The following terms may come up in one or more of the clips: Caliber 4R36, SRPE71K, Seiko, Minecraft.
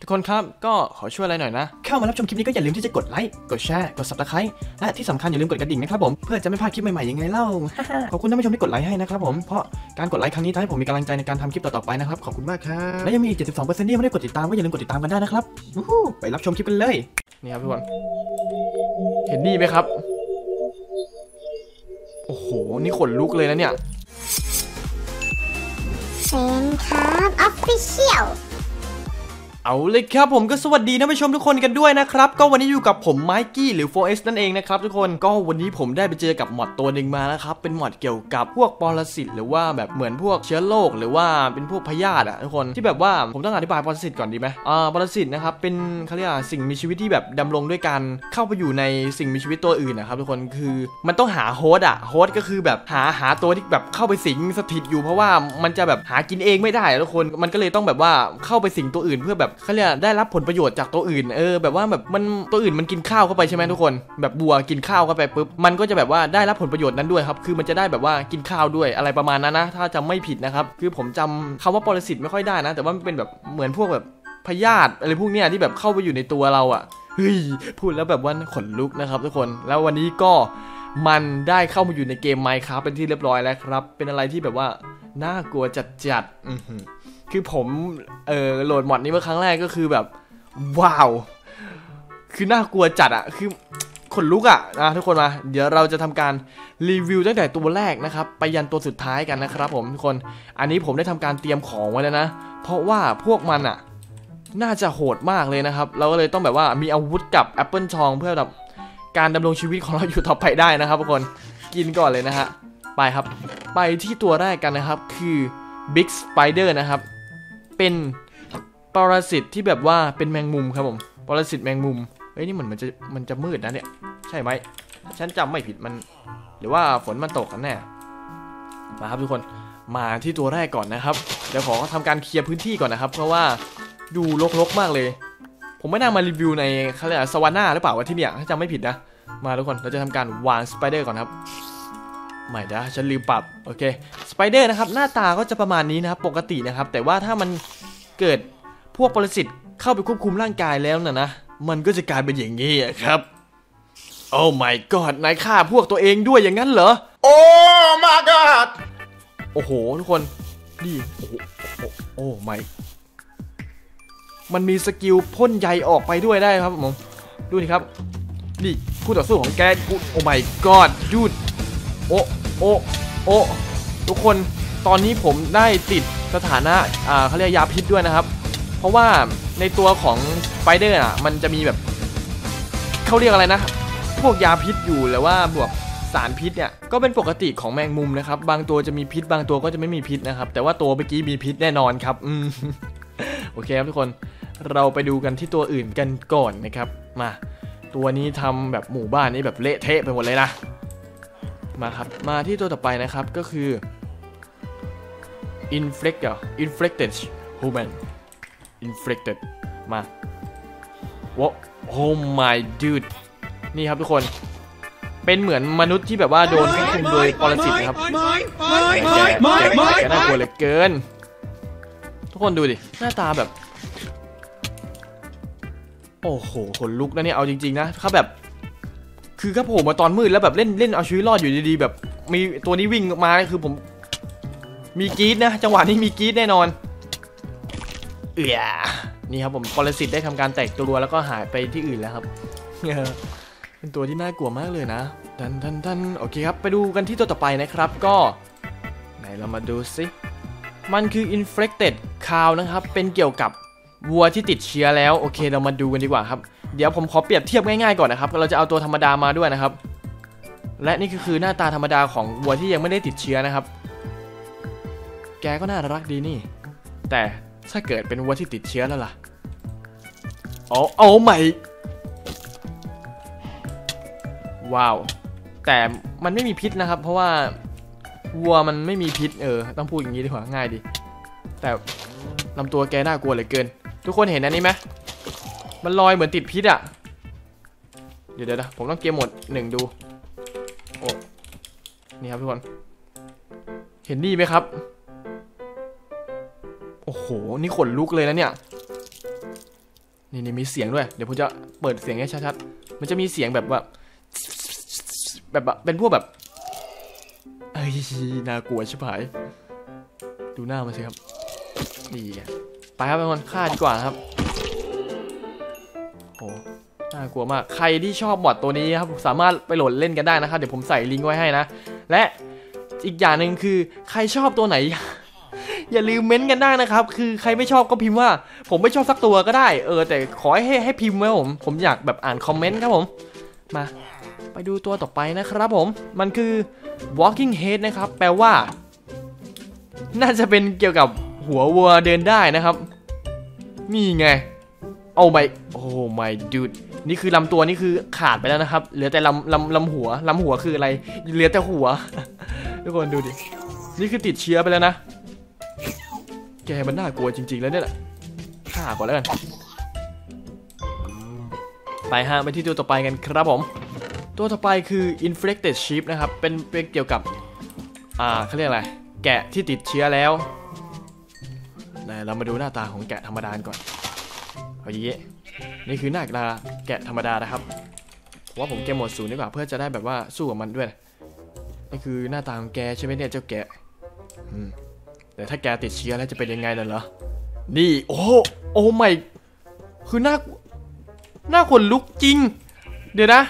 ทุกคนครับก็ขอช่วยอะไรหน่อยนะเข้ามารับชมคลิปนี้ก็อย่าลืมที่จะกดไลค์กดแชร์กด Subscribe และที่สำคัญอย่าลืมกดกระดิ่งนะครับผมเพื่อจะไม่พลาดคลิปใหม่ๆยังไงเล่า ขอบคุณท่านผู้ชมที่กดไลค์ให้นะครับผมเพราะการกดไลค์ครั้งนี้ทำให้ผมมีกำลังใจในการทำคลิปต่อๆไปนะครับขอบคุณมากครับและยังมีอีก 72% ที่ไม่ได้กดติดตามก็อย่าลืมกดติดตามกันได้นะครับไปรับชมคลิปกันเลยนี่ครับทุกคนเห็นนี่ไหมครับโอ้โหนี่ขนลุกเลยนะเนี่ยเซนครับออฟฟิเชียลเอาเลยครับผมก็สวัสดีท่านผู้ชมทุกคนกันด้วยนะครับก็วันนี้อยู่กับผมไมกี้หรือ 4S นั่นเองนะครับทุกคนก็วันนี้ผมได้ไปเจอกับมอดตัวหนึ่งมาแล้วครับเป็นมอดเกี่ยวกับพวกปรสิตหรือว่าแบบเหมือนพวกเชื้อโรคหรือว่าเป็นพวกพยาธิอะทุกคนที่แบบว่าผมต้องอธิบายปรสิตก่อนดีไหมปรสิตนะครับเป็นเขาเรียกว่าสิ่งมีชีวิตที่แบบดำรงด้วยกันเข้าไปอยู่ในสิ่งมีชีวิตตัวอื่นนะครับทุกคนคือมันต้องหาโฮสต์อะโฮสต์ก็คือแบบหาตัวที่แบบเข้าไปสิงสถิตอยู่เพราะว่ามันจะแบบหากินเองไม่ได้ทุกคนมันก็เลยต้องแบบว่าเข้าไปสิงตัวอื่นเพื่อแบบเขาเรียกได้รับผลประโยชน์จากตัวอื่นแบบว่าแบบมันตัวอื่นมันกินข้าวเข้าไปใช่ไหมทุกคนแบบบัวกินข้าวเข้าไปปุ๊บมันก็จะแบบว่าได้รับผลประโยชน์นั้นด้วยครับคือมันจะได้แบบว่ากินข้าวด้วยอะไรประมาณนั้นนะถ้าจำไม่ผิดนะครับคือผมจำคำว่าปรสิตไม่ค่อยได้นะแต่ว่ามันเป็นแบบเหมือนพวกแบบพยาธิอะไรพวกเนี้ยที่แบบเข้าไปอยู่ในตัวเราอ่ะเฮ้ยพูดแล้วแบบว่าขนลุกนะครับทุกคนแล้ววันนี้ก็มันได้เข้ามาอยู่ในเกม Minecraft เป็นที่เรียบร้อยแล้วครับเป็นอะไรที่แบบว่าน่ากลัวจัดคือผมโหลดมอดนี้เมื่อครั้งแรกก็คือแบบว้าวคือน่ากลัวจัดอะคือขนลุกอะนะทุกคนมาเดี๋ยวเราจะทำการรีวิวตั้งแต่ตัวแรกนะครับไปยันตัวสุดท้ายกันนะครับผมทุกคนอันนี้ผมได้ทำการเตรียมของไว้แล้วนะเพราะว่าพวกมันอะน่าจะโหดมากเลยนะครับเราก็เลยต้องแบบว่ามีอาวุธกับแอปเปิลทองเพื่อแบบการดำรงชีวิตของเราอยู่ต่อไปได้นะครับทุกคนกินก่อนเลยนะฮะไปครับไปที่ตัวแรกกันนะครับคือบิ๊กสไปเดอร์นะครับเป็นปรสิตที่แบบว่าเป็นแมงมุมครับผมปรสิตแมงมุมเฮ้ยนี่เหมือนมันจะมืดนะเนี่ยใช่ไหมฉันจำไม่ผิดมันหรือว่าฝนมันตกกันแน่มาครับทุกคนมาที่ตัวแรกก่อนนะครับเดี๋ยวขอทำการเคลียร์พื้นที่ก่อนนะครับเพราะว่าดูรกๆมากเลยผมไม่น่ามารีวิวในเขาเรียกสวาน่าหรือเปล่าวะที่เนี่ยถ้าจำไม่ผิดนะมาทุกคนเราจะทำการวางสไปเดอร์ก่อนครับไม่ได้ฉันลืมปรับโอเคสไปเดอร์นะครับหน้าตาก็จะประมาณนี้นะครับปกตินะครับแต่ว่าถ้ามันเกิดพวกปรสิตเข้าไปควบคุมร่างกายแล้วนะมันก็จะกลายเป็นอย่างนี้ครับโอ้ my god นายฆ่าพวกตัวเองด้วยอย่างนั้นเหรอโอ้ my god โอ้โหทุกคนดีโอ้โหโอ้ my มันมีสกิลพ่นใยออกไปด้วยได้ครับผมดูดิครับนี่คู่ต่อสู้ของแกโอ้ my god ดูดโอ้โอ้โอ้ทุกคนตอนนี้ผมได้ติดสถานะเขาเรียกยาพิษด้วยนะครับเพราะว่าในตัวของสไปเดอร์อ่ะมันจะมีแบบเขาเรียกอะไรนะพวกยาพิษอยู่หรือว่าบวกสารพิษเนี่ยก็เป็นปกติของแมงมุมนะครับบางตัวจะมีพิษบางตัวก็จะไม่มีพิษนะครับแต่ว่าตัวเมื่อกี้มีพิษแน่นอนครับโอเคครับทุกคนเราไปดูกันที่ตัวอื่นกันก่อนนะครับมาตัวนี้ทำแบบหมู่บ้านนี้แบบเละเทะไปหมดเลยนะมาครับมาที่ตัวต่อไปนะครับก็คือ infected human infected มาว้า oh my dude นี่ครับทุกคนเป็นเหมือนมนุษย์ที่แบบว่าโดนควบคุมโดยปรสิตนะครับน่ากลัวเหลือเกินทุกคนดูดิหน้าตาแบบโอ้โหขนลุกนะเนี่ยเอาจริงๆนะเขาแบบคือครับผมมาตอนมืดแล้วแบบเล่นเอาชีวิตรอดอยู่ดีๆแบบมีตัวนี้วิ่งมาคือผมมีกรี๊ดนะจังหวะนี้มีกรี๊ดแน่นอนนี่ครับผมปรสิตได้ทำการแตกตัวแล้วก็หายไปที่อื่นแล้วครับเป็นตัวที่น่ากลัวมากเลยนะดันโอเคครับไปดูกันที่ตัวต่อไปนะครับก็ไหนเรามาดูสิมันคือ infected cow นะครับเป็นเกี่ยวกับวัวที่ติดเชื้อแล้วโอเคเรามาดูกันดีกว่าครับเดี๋ยวผมขอเปรียบเทียบง่ายๆก่อนนะครับเราจะเอาตัวธรรมดามาด้วยนะครับและนี่คือหน้าตาธรรมดาของวัวที่ยังไม่ได้ติดเชื้อนะครับแกก็น่ารักดีนี่แต่ถ้าเกิดเป็นวัวที่ติดเชื้อแล้วล่ะอ๋อเอาใหม่ว้าวแต่มันไม่มีพิษนะครับเพราะว่าวัวมันไม่มีพิษต้องพูดอย่างนี้ดีกว่าง่ายดีแต่ลำตัวแกน่ากลัวเหลือเกินทุกคนเห็นอันนี้ไหมมันลอยเหมือนติดพิษอ่ะเดี๋ยวนะผมต้องเกมหมด1ดูโอ้นี่ครับทุกคนเห็นนี่ไหมครับโอ้โหนี่ขนลุกเลยนะเนี่ย นี่มีเสียงด้วยเดี๋ยวผมจะเปิดเสียงให้ชัดๆมันจะมีเสียงแบบว่าเป็นพวกแบบเอ้ยน่ากลัวชิบหายดูหน้ามาสิครับดีไปครับทุกคนฆ่าดีกว่าครับโอ้น่ากลัวมากใครที่ชอบบอทตัวนี้ครับสามารถไปโหลดเล่นกันได้นะครับเดี๋ยวผมใส่ลิงก์ไว้ให้นะและอีกอย่างหนึ่งคือใครชอบตัวไหน อย่าลืมเม้นต์กันได้นะครับคือใครไม่ชอบก็พิมพ์ว่าผมไม่ชอบสักตัวก็ได้แต่ขอให้พิมพ์ไว้ผมอยากแบบอ่านคอมเมนต์ครับผมมาไปดูตัวต่อไปนะครับผมมันคือ walking head นะครับแปลว่าน่าจะเป็นเกี่ยวกับหัววัวเดินได้นะครับนี่ไงเอาไปโอ้ my dude นี่คือลำตัวนี่คือขาดไปแล้วนะครับเหลือแต่ลำหัวลำหัวคืออะไรเหลือแต่หัว ทุกคนดูดินี่คือติดเชื้อไปแล้วนะแกมันน่ากลัวจริงๆแล้วเนี่ยฆ่าก่อนแล้วกันไปฮะไปที่ตัวต่อไปกันครับผมตัวต่อไปคือ infected sheep นะครับเป็นเกี่ยวกับเขาเรียกอะไรแกะที่ติดเชื้อแล้วเรามาดูหน้าตาของแกะธรรมดาก่อนเอาอย่างนี้นี่คือหน้าตาแกะธรรมดานะครับว่าผมเกมหมดศูนย์ดีกว่าเพื่อจะได้แบบว่าสู้กับมันด้วยนี่คือหน้าตาของแกใช่ไหมเนี่ยเจ้าแกะแต่ถ้าแกติดเชื้อแล้วจะเป็นยังไงล่ะเหรอนี่โอ้ไม่คือหน้าขนลุกจริงเดี๋ยวนะ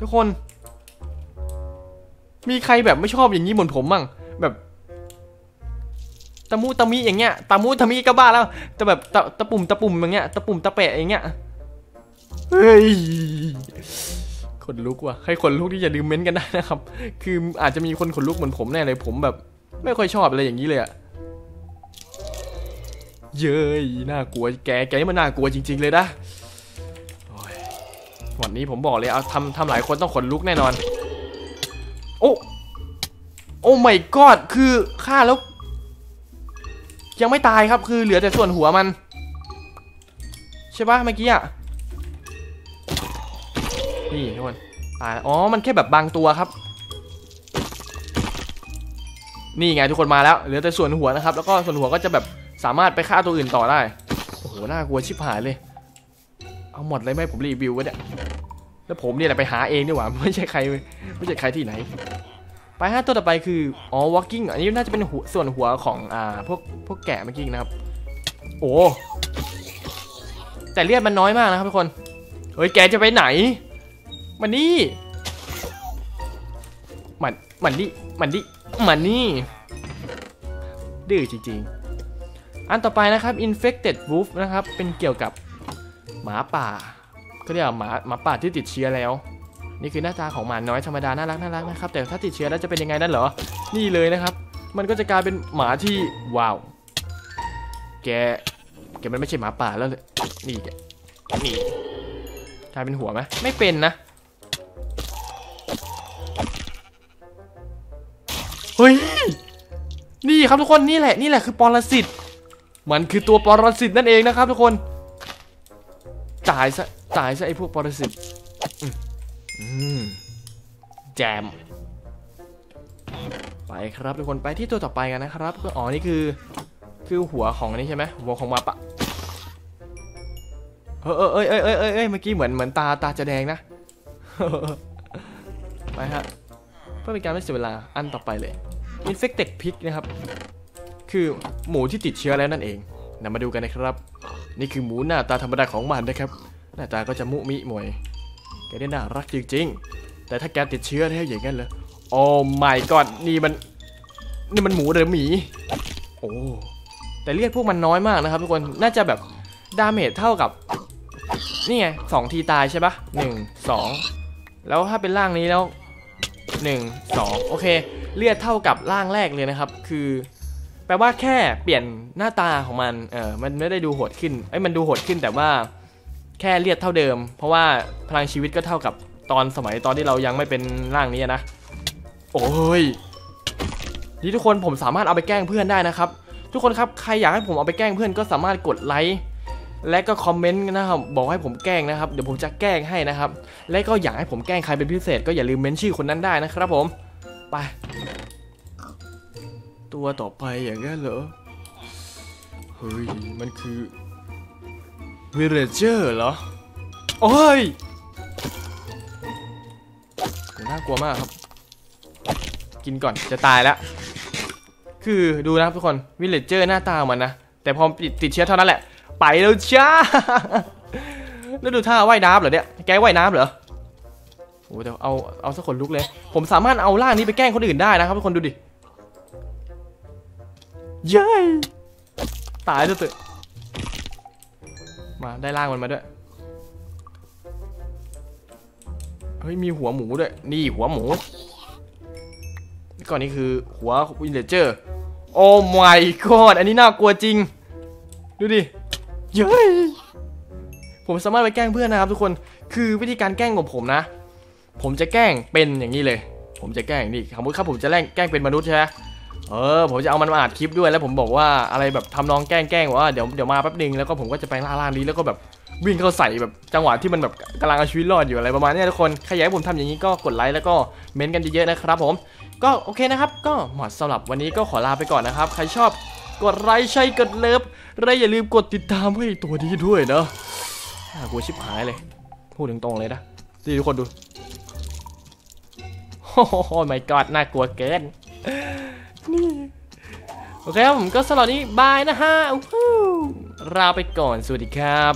ทุกคนมีใครแบบไม่ชอบอย่างนี้เหมือนผมมั่งแบบตะมูตะมีอย่างเงี้ยตะมูตะมีก็บ้าแล้วแต่แบบตะปุ่มอย่างเงี้ยตะปุ่มตะแปะอย่างเงี้ยเฮ้ยขนลุกว่ะใครขนลุกที่อย่าลืมเม้นกันได้นะครับคืออาจจะมีคนขนลุกเหมือนผมแน่เลยผมแบบไม่ค่อยชอบอะไรอย่างนี้เลยอะเย้ยน่ากลัวแกนี่มันน่ากลัวจริงๆเลยนะวันนี้ผมบอกเลยเอาทำหลายคนต้องขนลุกแน่นอนโอ้ my god คือฆ่าแล้วยังไม่ตายครับคือเหลือแต่ส่วนหัวมันใช่ปะเมื่อกี้อ่ะนี่ทุกคนตายมันแค่แบบบางตัวครับนี่ไงทุกคนมาแล้วเหลือแต่ส่วนหัวนะครับแล้วก็ส่วนหัวก็จะแบบสามารถไปฆ่าตัวอื่นต่อได้โอ้โหน่ากลัวชิบหายเลยเอาหมดเลยไหมผมรีวิวกันเนี่ยแล้วผมเนี่ยแหละไปหาเองดีกว่าไม่ใช่ใครที่ไหนไปห้าตัวต่อไปคือwalking อันนี้น่าจะเป็นส่วนหัวของพวกแกะเมื่อกี้นะครับโอ้แต่เลือดมันน้อยมากนะครับทุกคนเฮ้ยแกจะไปไหนมันนี่ดื้อจริงๆอันต่อไปนะครับ infected wolf นะครับเป็นเกี่ยวกับหมาป่าก็เรียกว่าหมาป่าที่ติดเชื้อแล้วนี่คือหน้าตาของหมาน้อยธรรมดาน่ารักนะครับแต่ถ้าติดเชื้อแล้วจะเป็นยังไงนั่นเหรอนี่เลยนะครับมันก็จะกลายเป็นหมาที่ว้าวแกมันไม่ใช่หมาป่าแล้วเลยนี่แกนี่กลายเป็นหัวไหมไม่เป็นนะเฮ้ยนี่ครับทุกคนนี่แหละคือปรสิตมันคือตัวปรสิตนั่นเองนะครับทุกคนตายซะไอ้พวกปรสิตแจมไปครับทุกคนไปที่ตัวต่อไปกันนะครับอ๋อนี่คือหัวของอันนี้ใช่ไหมหัวของหมาป่าเมื่อกี้เหมือนตาจะแดงนะไปฮะเพื่อเป็นการไม่เสียเวลาอันต่อไปเลย infected pig นะครับคือหมูที่ติดเชื้อแล้วนั่นเองนำมาดูกันนะครับนี่คือหมูหน้าตาธรรมดาของมันนะครับหน้าตาก็จะมุมิมวยแกได้น่ารักจริงๆแต่ถ้าแกติดเชื้อแล้วอย่างนั้นเหรอโอ้ my god นี่มันหมูหรือหมีโอ้แต่เลือดพวกมันน้อยมากนะครับทุกคนน่าจะแบบดาเมจเท่ากับนี่ไง2ทีตายใช่ปะ1 2แล้วถ้าเป็นร่างนี้แล้ว1 2โอเคเลือดเท่ากับร่างแรกเลยนะครับคือแปลว่าแค่เปลี่ยนหน้าตาของมันมันไม่ได้ดูโหดขึ้นมันดูโหดขึ้นแต่ว่าแค่เลือดเท่าเดิมเพราะว่าพลังชีวิตก็เท่ากับตอนที่เรายังไม่เป็นร่างนี้นะโอ้ยนี่ทุกคนผมสามารถเอาไปแกล้งเพื่อนได้นะครับทุกคนครับใครอยากให้ผมเอาไปแกล้งเพื่อนก็สามารถกดไลค์และก็คอมเมนต์นะครับบอกให้ผมแกล้งนะครับเดี๋ยวผมจะแกล้งให้นะครับและก็อยากให้ผมแกล้งใครเป็นพิเศษก็อย่าลืมเมนชื่อคนนั้นได้นะครับผมไปตัวต่อไปอย่างนั้นเหรอเฮ้ยมันคือ วิลเลจเจอร์เหรอโอ้ยน่ากลัวมากครับกินก่อนจะตายแล้วคือดูนะทุกคนวิลเลจเจอร์หน้าตาเหมือนนะแต่พอติดเชื้อเท่านั้นแหละไปแล้วจ้าแล้วดูท่าว่ายน้ำเหรอเนี่ยแกว่ายน้ำเหรอโอ้เดี๋ยวเอาสักคนลุกเลยผมสามารถเอาล่างนี้ไปแกล้งคนอื่นได้นะครับทุกคนดูดิเย้ตายตัวมาได้ล่างมันมาด้วยเฮ้ยมีหัวหมูด้วยนี่หัวหมูก่อนนี้คือหัววิลเลจเจอร์โอ้ my god อันนี้น่ากลัวจริงดูดิเย้ผมสามารถไปแกล้งเพื่อนนะครับทุกคนคือวิธีการแกล้งของผมนะผมจะแกล้งเป็นอย่างนี้เลยผมจะแกล้งนี่สมมติครับผมจะแกล้งเป็นมนุษย์ใช่ไหมผมจะเอามันมาอัดคลิปด้วยแล้วผมบอกว่าอะไรแบบทำน้องแกล้งว่าเดี๋ยวมาแป๊บนึงแล้วก็ผมก็จะไปล่านี้แล้วก็แบบวิ่งเข้าใส่แบบจังหวะที่มันแบบกำลังเอาชีวิตรอดอยู่อะไรประมาณนี้ทุกคนใครอยากให้ผมทำอย่างนี้ก็กดไลค์แล้วก็เม้นต์กันเยอะๆนะครับผมก็โอเคนะครับก็หมดสำหรับวันนี้ก็ขอลาไปก่อนนะครับใครชอบกดไลค์ใช่กดเลิฟและอย่าลืมกดติดตามให้ตัวนี้ด้วยเนาะกูชิบหายเลยพูดถึงตรงเลยนะทุกคนดูโอ้โห my god น่ากลัวเกินนี่โอเคครับผมก็สำหรับนี้บายนะฮะลาไปก่อนสวัสดีครับ